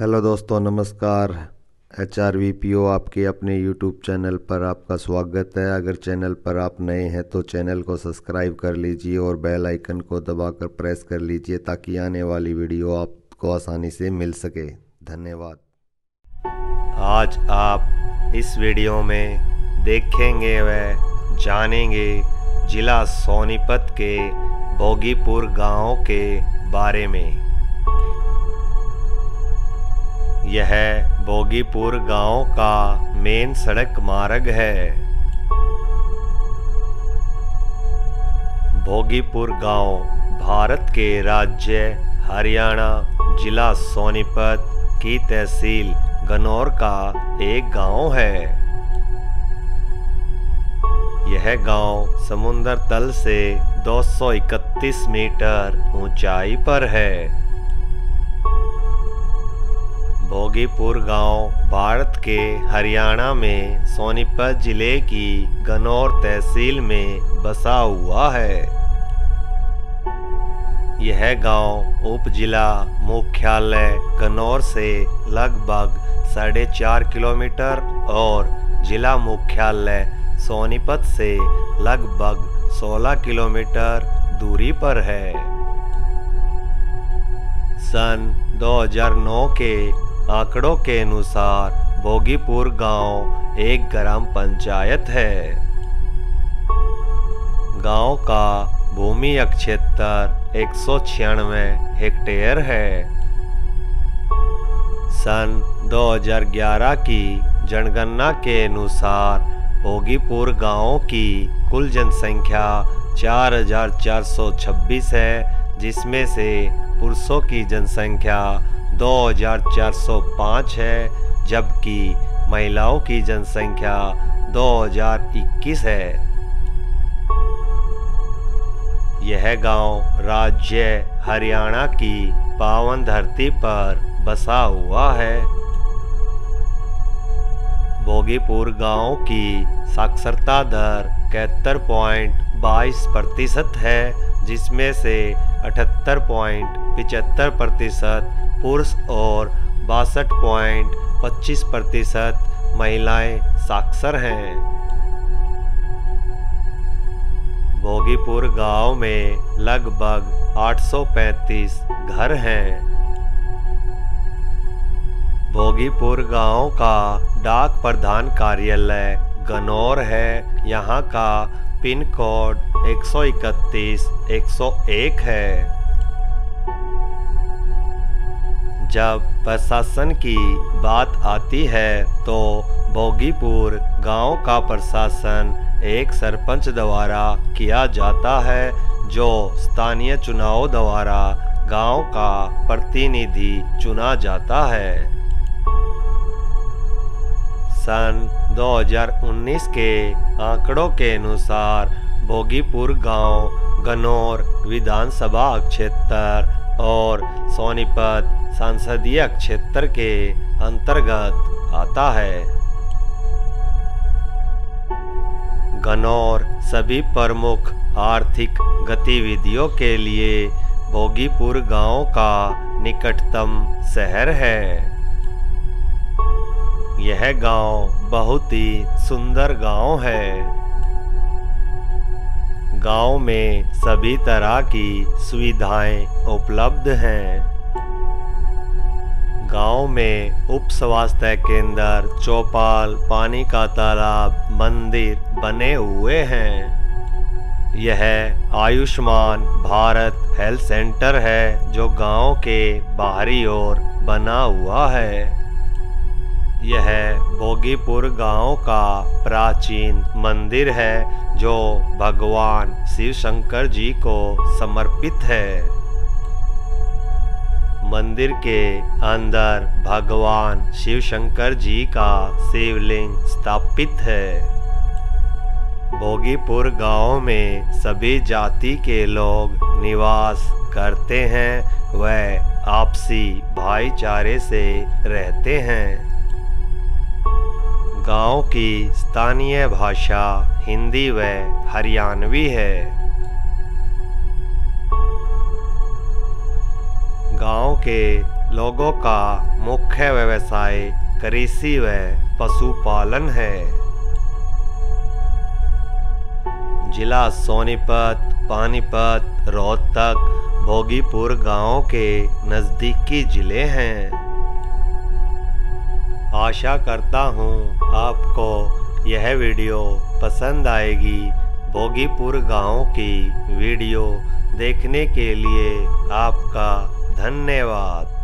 Hello दोस्तों, नमस्कार। HRVPO आपके अपने यूट्यूब चैनल पर आपका स्वागत है। अगर चैनल पर आप नए हैं तो चैनल को सब्सक्राइब कर लीजिए और बेल आइकन को दबाकर प्रेस कर लीजिए ताकि आने वाली वीडियो आपको आसानी से मिल सके। धन्यवाद। आज आप इस वीडियो में देखेंगे व जानेंगे जिला सोनीपत के भोगीपुर गाँव के बारे में। यह भोगीपुर गांव का मेन सड़क मार्ग है। भोगीपुर गांव भारत के राज्य हरियाणा जिला सोनीपत की तहसील गनौर का एक गांव है। यह गांव समुद्र तल से 231 मीटर ऊंचाई पर है। भोगीपुर गांव भारत के हरियाणा में सोनीपत जिले की गनौर तहसील में बसा हुआ है। यह गांव उपजिला मुख्यालय गनौर से लगभग 4.5 किलोमीटर और जिला मुख्यालय सोनीपत से लगभग 16 किलोमीटर दूरी पर है। सन 2009 के आंकड़ों के अनुसार भोगीपुर गांव एक ग्राम पंचायत है। गांव का भूमि क्षेत्र 196 हेक्टेयर है। सन 2011 की जनगणना के अनुसार भोगीपुर गांव की कुल जनसंख्या 4426 है, जिसमें से पुरुषों की जनसंख्या 2405 है, जबकि महिलाओं की जनसंख्या 2021 है। यह गांव राज्य हरियाणा की पावन धरती पर बसा हुआ है। भोगीपुर गांव की साक्षरता दर 71.22% है, जिसमें से 78.75% पुरुष और 62.25% महिलाएं साक्षर हैं। भोगीपुर गांव में लगभग 835 घर हैं। भोगीपुर गांव का डाक प्रधान कार्यालय गनौर है। यहां का पिन कोड 131-101 है। जब प्रशासन की बात आती है तो भोगीपुर गांव का प्रशासन एक सरपंच द्वारा किया जाता है, जो स्थानीय चुनाव द्वारा गांव का प्रतिनिधि चुना जाता है। सन 2019 के आंकड़ों के अनुसार भोगीपुर गांव गनौर विधानसभा क्षेत्र और सोनीपत संसदीय क्षेत्र के अंतर्गत आता है। गनौर सभी प्रमुख आर्थिक गतिविधियों के लिए भोगीपुर गांव का निकटतम शहर है। यह गांव बहुत ही सुंदर गांव है। गांव में सभी तरह की सुविधाएं उपलब्ध हैं। गांव में उप स्वास्थ्य केंद्र, चौपाल, पानी का तालाब, मंदिर बने हुए हैं। यह आयुष्मान भारत हेल्थ सेंटर है, जो गांव के बाहरी ओर बना हुआ है। यह भोगीपुर गांव का प्राचीन मंदिर है, जो भगवान शिव शंकर जी को समर्पित है। मंदिर के अंदर भगवान शिव शंकर जी का शिवलिंग स्थापित है। भोगीपुर गांव में सभी जाति के लोग निवास करते हैं, वह आपसी भाईचारे से रहते हैं। गांव की स्थानीय भाषा हिंदी व हरियाणवी है। गांव के लोगों का मुख्य व्यवसाय कृषि व पशुपालन है। जिला सोनीपत, पानीपत, रोहतक, भोगीपुर गांवों के नजदीकी जिले हैं। आशा करता हूँ आपको यह वीडियो पसंद आएगी। भोगीपुर गांव की वीडियो देखने के लिए आपका धन्यवाद।